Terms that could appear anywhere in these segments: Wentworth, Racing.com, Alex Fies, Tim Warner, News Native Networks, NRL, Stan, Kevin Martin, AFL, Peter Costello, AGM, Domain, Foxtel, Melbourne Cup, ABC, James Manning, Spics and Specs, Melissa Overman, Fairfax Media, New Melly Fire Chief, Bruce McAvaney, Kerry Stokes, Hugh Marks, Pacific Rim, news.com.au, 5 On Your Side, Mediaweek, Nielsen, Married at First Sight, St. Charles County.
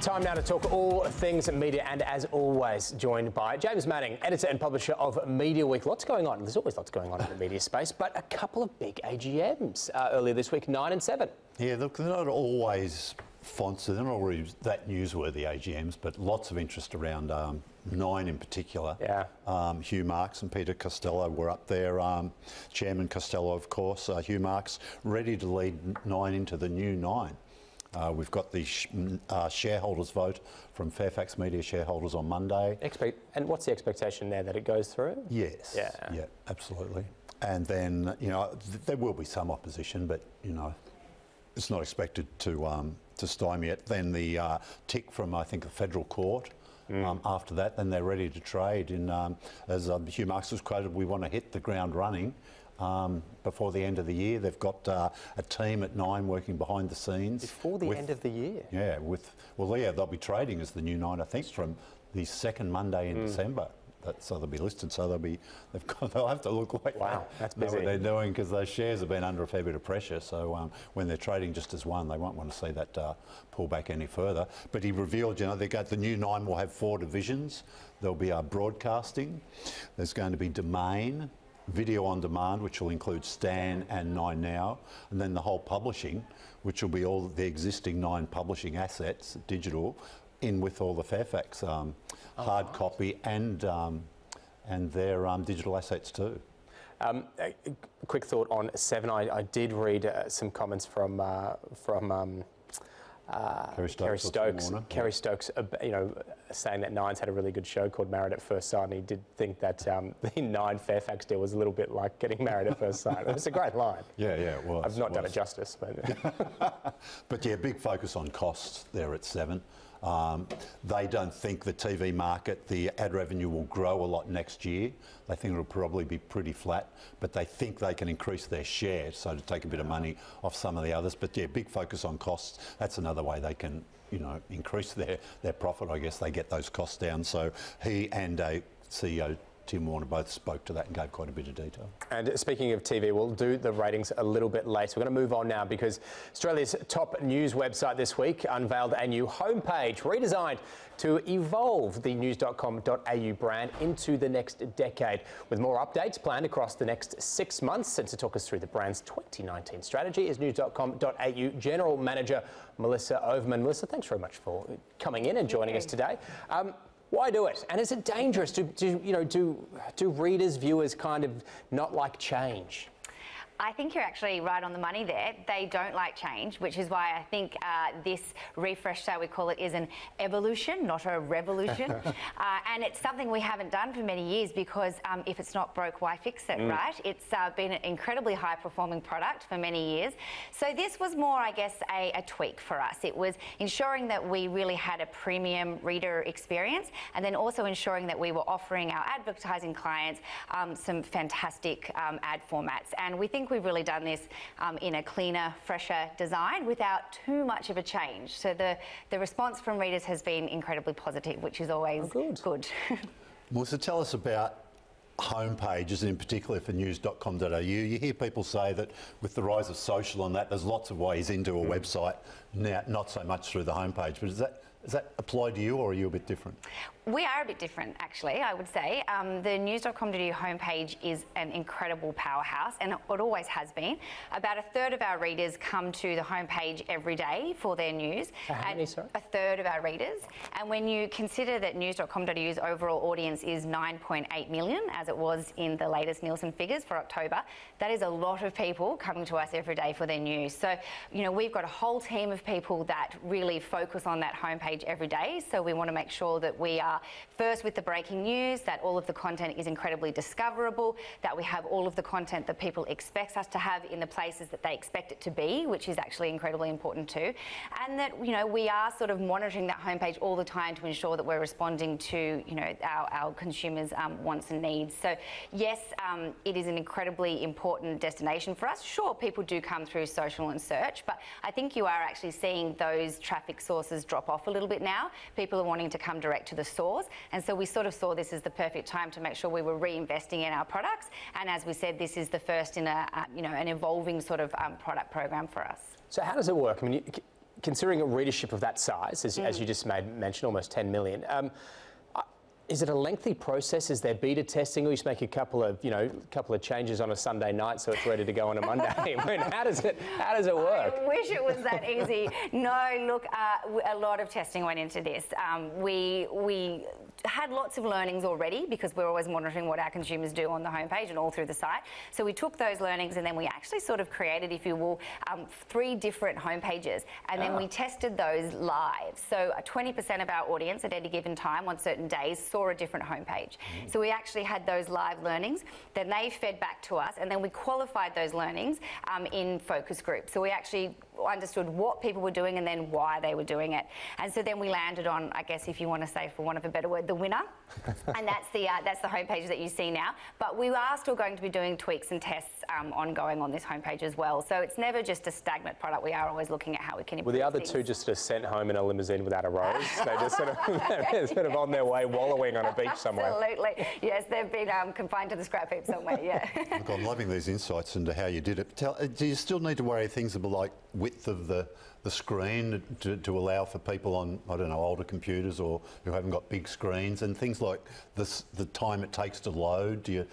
Time now to talk all things media, and as always, joined by James Manning, editor and publisher of Media Week. Lots going on. There's always lots going on in the media space, but a couple of big AGMs earlier this week, 9 and 7. Yeah, look, they're not always fonts, they're not always that newsworthy AGMs, but lots of interest around 9 in particular. Yeah. Hugh Marks and Peter Costello were up there. Chairman Costello, of course. Hugh Marks ready to lead 9 into the new 9. We've got the shareholders vote from Fairfax Media shareholders on Monday. And what's the expectation there, that it goes through? Yes. Yeah, absolutely. And then, you know, there will be some opposition, but, you know, it's not expected to stymie it. Then the tick from, I think, the federal court. After that, then they're ready to trade. And as Hugh Marks was quoted, we want to hit the ground running. Before the end of the year, they've got a team at 9 working behind the scenes. Before the end of the year? Yeah, they'll be trading as the new 9, I think, from the second Monday in December. So they'll be listed. So they'll have to look like, wow, that's busy. Know what they're doing, because those shares have been under a fair bit of pressure. So when they're trading just as 1, they won't want to see that pull back any further. But he revealed, you know, they got the new 9 will have 4 divisions. There'll be broadcasting. There's going to be Domain, video on demand, which will include Stan and 9 Now, and then the whole publishing, which will be all the existing 9 publishing assets, digital, in with all the Fairfax hard copy and their digital assets too. A quick thought on 7. I did read some comments from Kerry Stokes, you know, saying that 9's had a really good show called Married at First Sight, and he did think that the 9 Fairfax deal was a little bit like getting married at first sight. It was a great line. Yeah, it was. I've not done it justice, but... But yeah, big focus on costs there at 7. They don't think the TV market, the ad revenue, will grow a lot next year. They think it'll probably be pretty flat, but they think they can increase their share, so to take a bit of money off some of the others. But yeah, big focus on costs. That's another way they can, you know, increase their profit. I guess they get those costs down. So he and CEO Tim Warner both spoke to that and gave quite a bit of detail. And speaking of TV, we'll do the ratings a little bit later. We're going to move on now, because Australia's top news website this week unveiled a new homepage redesigned to evolve the news.com.au brand into the next decade, with more updates planned across the next 6 months. And to talk us through the brand's 2019 strategy is news.com.au General Manager Melissa Overman. Melissa, thanks very much for coming in and joining us today. Why do it? And is it dangerous? Do readers, viewers kind of not like change? I think you're actually right on the money there. They don't like change, which is why I think this refresh, shall we call it, is an evolution, not a revolution. And it's something we haven't done for many years, because if it's not broke, why fix it, right? It's been an incredibly high-performing product for many years. So this was more, I guess, a tweak for us. It was ensuring that we really had a premium reader experience, and then also ensuring that we were offering our advertising clients some fantastic ad formats. And we think we've really done this in a cleaner, fresher design without too much of a change. So the response from readers has been incredibly positive, which is always good. Melissa, tell us about homepages, and in particular for news.com.au. You hear people say that with the rise of social and that, there's lots of ways into a website now, not so much through the homepage. But does that apply to you, or are you a bit different? We are a bit different, actually, I would say. The news.com.au homepage is an incredible powerhouse, and it always has been. About 1/3 of our readers come to the homepage every day for their news. How many, sorry? 1/3 of our readers. And when you consider that news.com.au's overall audience is 9.8 million, as it was in the latest Nielsen figures for October, that is a lot of people coming to us every day for their news. So, you know, we've got a whole team of people that really focus on that homepage every day. So we want to make sure that we are first with the breaking news, that all of the content is incredibly discoverable, that we have all of the content that people expect us to have in the places that they expect it to be, which is actually incredibly important too. And that, you know, we are sort of monitoring that homepage all the time to ensure that we're responding to, you know, our consumers' wants and needs. So yes, it is an incredibly important destination for us. Sure, people do come through social and search, but I think you are actually seeing those traffic sources drop off a little bit now. People are wanting to come direct to the source, and so we sort of saw this as the perfect time to make sure we were reinvesting in our products. And as we said, this is the first in a, you know, an evolving sort of product program for us. So how does it work? I mean, considering a readership of that size, as you just made mention, almost 10 million, is it a lengthy process? Is there beta testing, or you just make a couple of changes on a Sunday night so it's ready to go on a Monday? How does it work? I wish it was that easy. No, look, a lot of testing went into this. We had lots of learnings already, because we're always monitoring what our consumers do on the homepage and all through the site. So we took those learnings, and then we actually sort of created, if you will, 3 different homepages, and then we tested those live. So 20% of our audience at any given time on certain days saw a different homepage. So we actually had those live learnings, then they fed back to us, and then we qualified those learnings in focus groups. So we actually understood what people were doing and then why they were doing it. And so then we landed on, I guess, if you want to say, for want of a better word, the winner. And that's the homepage that you see now. But we are still going to be doing tweaks and tests ongoing on this homepage as well. So it's never just a stagnant product. We are always looking at how we can improve. Were the other two just sort of sent home in a limousine without a rose? They just sort of, sort of on their way, wallowing on a beach somewhere. Absolutely. Yes, they've been confined to the scrap heap somewhere, yeah. Look, I'm loving these insights into how you did it. Do you still need to worry things about, like, width of the screen to allow for people on, I don't know, older computers or who haven't got big screens, and things like this, the time it takes to load? Do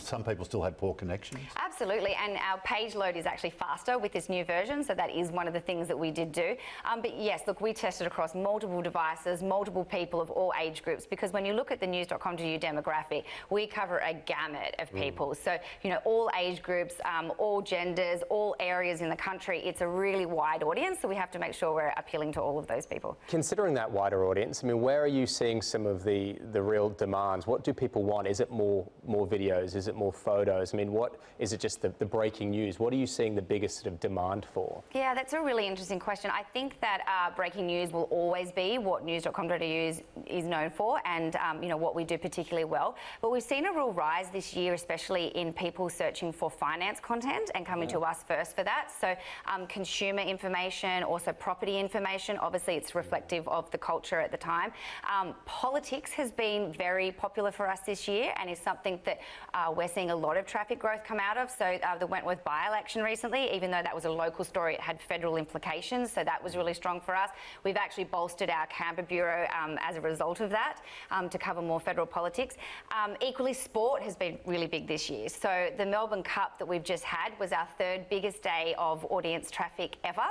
some people still have poor connections? Absolutely, and our page load is actually faster with this new version, so that is one of the things that we did do. But yes, look, we tested across multiple devices, multiple people of all age groups, because when you look at the news.com.au demographic, we cover a gamut of people. So, you know, all age groups, all genders, all areas in the country. It's a really wide audience, so we have to make sure we're appealing to all of those people. Considering that wider audience, I mean, where are you seeing some of the real demands? What do people want? Is it more videos? Is it more photos? I mean, what is it, just the breaking news? What are you seeing the biggest sort of demand for? Yeah, that's a really interesting question. I think that breaking news will always be what news.com.au is known for, and you know, what we do particularly well. But we've seen a real rise this year, especially in people searching for finance content and coming to us first for that. So consumer information, also property information. Obviously, it's reflective of the culture at the time. Politics has been very popular for us this year, and is something that we're seeing a lot of traffic growth come out of. So the Wentworth by-election recently, even though that was a local story, it had federal implications, so that was really strong for us. We've actually bolstered our Canberra Bureau as a result of that to cover more federal politics. Equally, sport has been really big this year. So the Melbourne Cup that we've just had was our 3rd biggest day of audience traffic ever.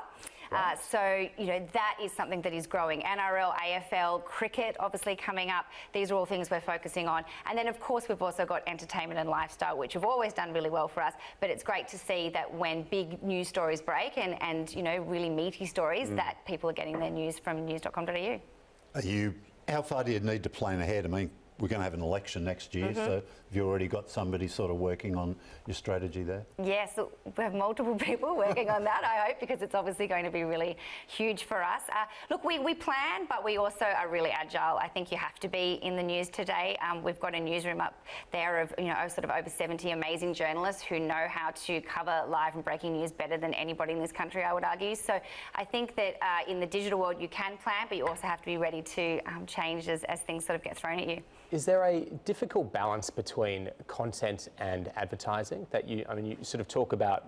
So, you know, that is something that is growing. NRL, AFL, cricket, obviously coming up. These are all things we're focusing on. And then, of course, we've also got entertainment and lifestyle, which have always done really well for us. But it's great to see that when big news stories break and you know, really meaty stories, that people are getting their news from news.com.au. How far do you need to plan ahead? I mean, we're going to have an election next year, so have you already got somebody sort of working on your strategy there? Yes, we have multiple people working on that, I hope, because it's obviously going to be really huge for us. Look, we plan, but we also are really agile. I think you have to be in the news today. We've got a newsroom up there of, you know, sort of over 70 amazing journalists who know how to cover live and breaking news better than anybody in this country, I would argue. So I think that in the digital world you can plan, but you also have to be ready to change as things sort of get thrown at you. Is there a difficult balance between content and advertising that you sort of talk about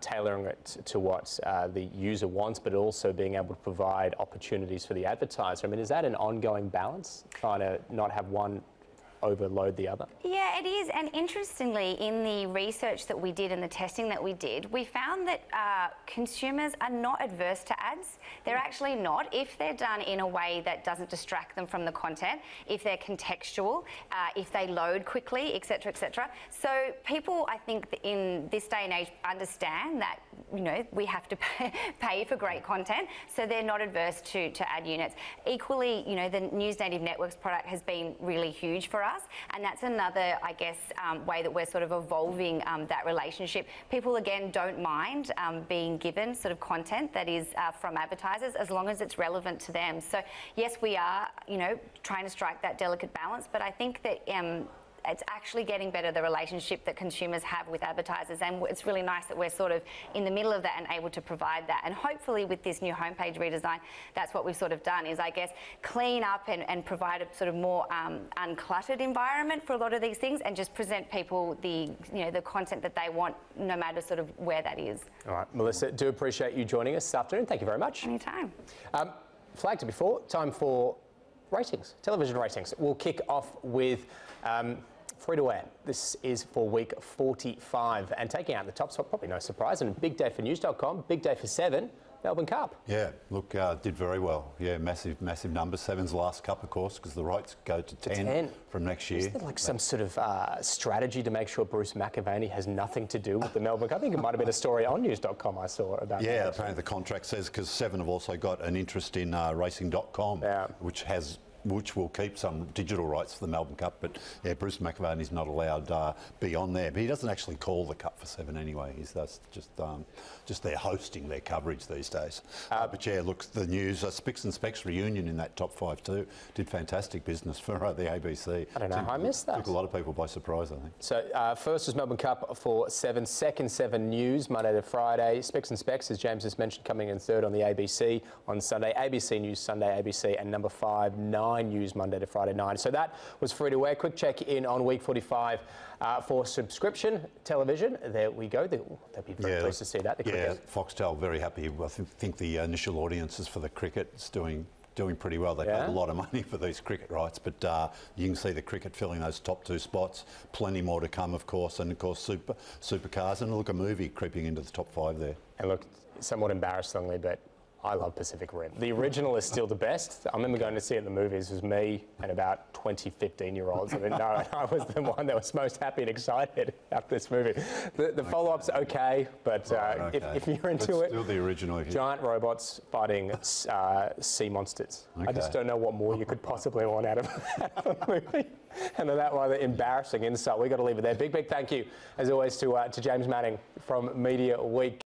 tailoring it to what the user wants, but also being able to provide opportunities for the advertiser? I mean, is that an ongoing balance, trying to not have one overload the other? Yeah, it is. And interestingly, in the research that we did and the testing that we did, we found that consumers are not adverse to ads. They're actually not, if they're done in a way that doesn't distract them from the content, if they're contextual, if they load quickly, etc., etc. So people, I think, in this day and age understand that, you know, we have to pay for great content, so they're not adverse to ad units. Equally, you know, the News Native Networks product has been really huge for us. And that's another, I guess, way that we're sort of evolving that relationship. People, again, don't mind being given sort of content that is from advertisers, as long as it's relevant to them. So yes, we are, you know, trying to strike that delicate balance, but I think that it's actually getting better, the relationship that consumers have with advertisers, and it's really nice that we're sort of in the middle of that and able to provide that. And hopefully with this new homepage redesign, that's what we've sort of done, is I guess clean up and provide a sort of more uncluttered environment for a lot of these things, and just present people the, you know, the content that they want, no matter sort of where that is. All right, Melissa, do appreciate you joining us this afternoon. Thank you very much. Anytime. Flagged it before, time for ratings, television ratings. We'll kick off with free-to-air. This is for week 45, and taking out the top spot, probably no surprise, and a big day for news.com, big day for Seven, Melbourne Cup. Yeah, look, did very well. Yeah, massive, massive number. Seven's last cup, of course, because the rights go to 10 from next year. Is there like some sort of strategy to make sure Bruce McAvaney has nothing to do with the Melbourne Cup? I think it might have been a story on news.com I saw about that. Yeah, apparently the contract says, because Seven have also got an interest in Racing.com, yeah, which will keep some digital rights for the Melbourne Cup, but yeah, Bruce McAvaney's not allowed beyond there. But he doesn't actually call the Cup for Seven anyway. That's just they're hosting their coverage these days. But yeah, look, the news, Spics and Specs reunion in that top five too, did fantastic business for the ABC. I don't know how I missed that. Took a lot of people by surprise, I think. So first was Melbourne Cup for Seven, second Seven News, Monday to Friday. Spics and Specs, as James has mentioned, coming in third on the ABC on Sunday. ABC News Sunday, ABC, and number 5, 9. News Monday to Friday 9. So that was free to air. Quick check in on week 45 for subscription television. There we go. They'll be very pleased to see that. Foxtel very happy. I think the initial audiences for the cricket is doing pretty well. They paid a lot of money for these cricket rights, but you can see the cricket filling those top two spots. Plenty more to come, of course, and of course supercars, and look, a movie creeping into the top 5 there. And look, somewhat embarrassingly, but I love Pacific Rim. The original is still the best. I remember going to see it in the movies. It was me and about 20 15-year-olds. I mean, no, I was the one that was most happy and excited about this movie. The follow-up's okay, but if you're into it, still the original. Here. Giant robots fighting sea monsters. Okay. I just don't know what more you could possibly want out of a movie. And that rather embarrassing insult. We've got to leave it there. Big thank you, as always, to James Manning from Media Week.